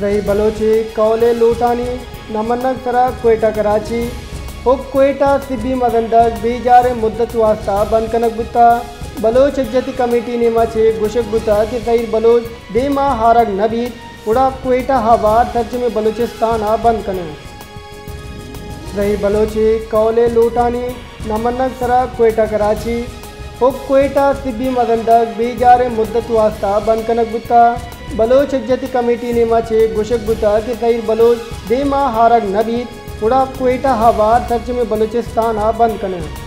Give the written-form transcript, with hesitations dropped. वही बलोची कौले लूटानी नमनक तरा कोयटा कराची हुक कोयटा सिबी मदंदक बीजारे मुद्दत वास्ता बंद कनक बुता बलोच इज्जती कमेटी निमाचे गुशक बुता कि तई बलोच बेमा हारक नबी उड़ा कोयटा हवा थर्च में बलूचिस्तान आ बंद कने वही बलोची कौले लूटानी नमनक तरा कोयटा कराची हुक कोयटा सिबी मदंदक बीजारे मुद्दत वास्ता बंद कनक बुता बलोच इज्जती कमेटी ने माचे गुशक बुता कि तई बलोच देमा हारक नबीत उड़ा कोयटा हवा थर्च में बलूचिस्तान आ बंद कने।